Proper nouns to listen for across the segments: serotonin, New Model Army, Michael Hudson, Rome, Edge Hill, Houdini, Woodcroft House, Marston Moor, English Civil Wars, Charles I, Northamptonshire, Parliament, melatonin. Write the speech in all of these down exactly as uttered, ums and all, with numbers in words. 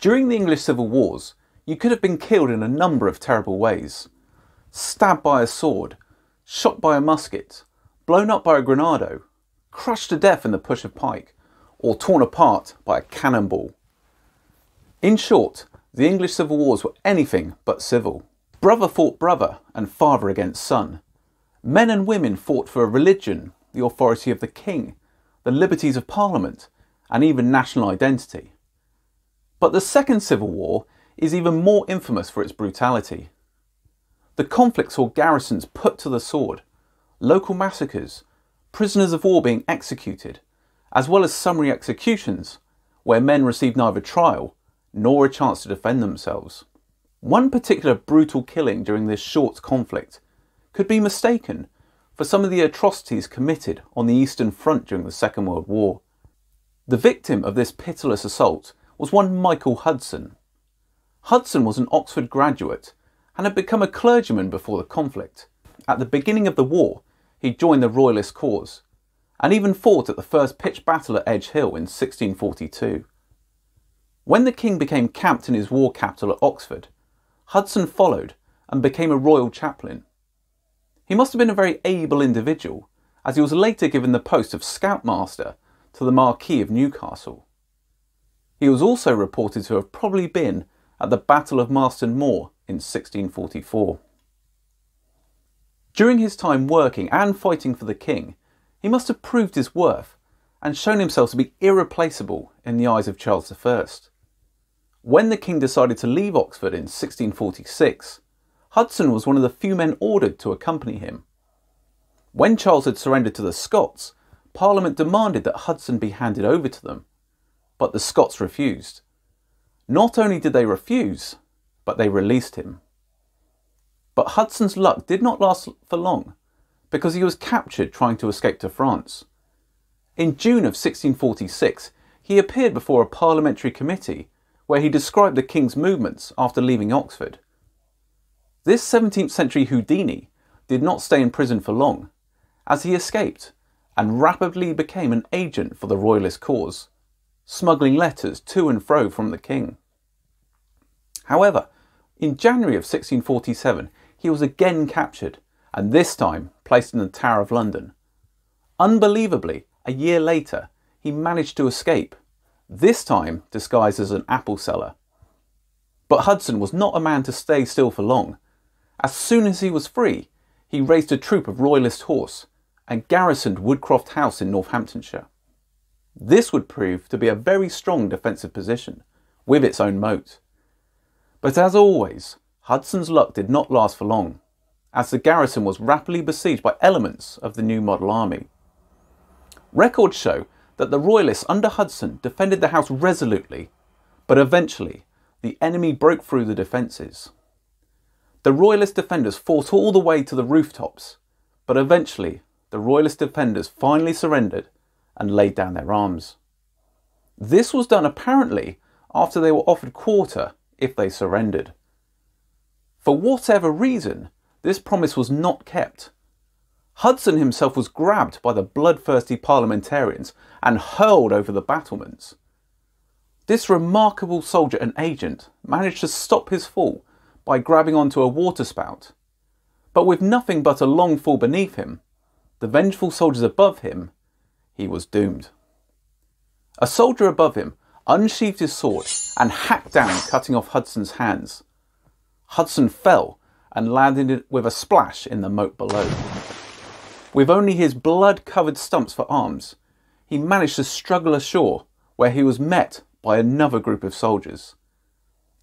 During the English Civil Wars, you could have been killed in a number of terrible ways. Stabbed by a sword, shot by a musket, blown up by a grenado, crushed to death in the push of pike, or torn apart by a cannonball. In short, the English Civil Wars were anything but civil. Brother fought brother and father against son. Men and women fought for a religion, the authority of the king, the liberties of Parliament, and even national identity. But the Second Civil War is even more infamous for its brutality. The conflict saw garrisons put to the sword, local massacres, prisoners of war being executed, as well as summary executions, where men received neither trial nor a chance to defend themselves. One particular brutal killing during this short conflict could be mistaken for some of the atrocities committed on the Eastern Front during the Second World War. The victim of this pitiless assault was one Michael Hudson. Hudson was an Oxford graduate and had become a clergyman before the conflict. At the beginning of the war, he joined the Royalist cause and even fought at the first pitched battle at Edge Hill in sixteen forty-two. When the king became camped in his war capital at Oxford, Hudson followed and became a royal chaplain. He must have been a very able individual, as he was later given the post of scoutmaster to the Marquis of Newcastle. He was also reported to have probably been at the Battle of Marston Moor in sixteen forty-four. During his time working and fighting for the king, he must have proved his worth and shown himself to be irreplaceable in the eyes of Charles the First. When the king decided to leave Oxford in sixteen forty-six, Hudson was one of the few men ordered to accompany him. When Charles had surrendered to the Scots, Parliament demanded that Hudson be handed over to them, but the Scots refused. Not only did they refuse, but they released him. But Hudson's luck did not last for long, because he was captured trying to escape to France. In June of sixteen forty-six, he appeared before a parliamentary committee where he described the king's movements after leaving Oxford. This seventeenth century Houdini did not stay in prison for long, as he escaped and rapidly became an agent for the royalist cause, smuggling letters to and fro from the king. However, in January of sixteen forty-seven, he was again captured, and this time placed in the Tower of London. Unbelievably, a year later, he managed to escape, this time disguised as an apple seller. But Hudson was not a man to stay still for long. As soon as he was free, he raised a troop of royalist horse and garrisoned Woodcroft House in Northamptonshire. This would prove to be a very strong defensive position, with its own moat. But as always, Hudson's luck did not last for long, as the garrison was rapidly besieged by elements of the New Model Army. Records show that the Royalists under Hudson defended the house resolutely, but eventually the enemy broke through the defences. The Royalist defenders fought all the way to the rooftops, but eventually the Royalist defenders finally surrendered and laid down their arms. This was done apparently after they were offered quarter if they surrendered. For whatever reason, this promise was not kept. Hudson himself was grabbed by the bloodthirsty parliamentarians and hurled over the battlements. This remarkable soldier and agent managed to stop his fall by grabbing onto a waterspout, but with nothing but a long fall beneath him, the vengeful soldiers above him, he was doomed. A soldier above him unsheathed his sword and hacked down, cutting off Hudson's hands. Hudson fell and landed with a splash in the moat below. With only his blood-covered stumps for arms, he managed to struggle ashore, where he was met by another group of soldiers.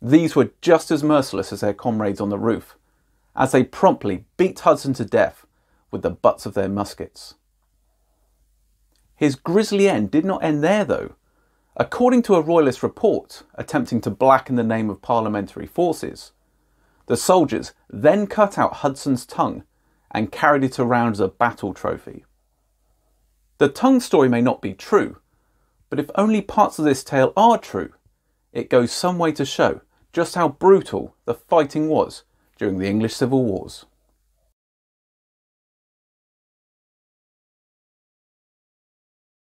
These were just as merciless as their comrades on the roof, as they promptly beat Hudson to death with the butts of their muskets. His grisly end did not end there, though. According to a Royalist report attempting to blacken the name of parliamentary forces, the soldiers then cut out Hudson's tongue and carried it around as a battle trophy. The tongue story may not be true, but if only parts of this tale are true, it goes some way to show just how brutal the fighting was during the English Civil Wars.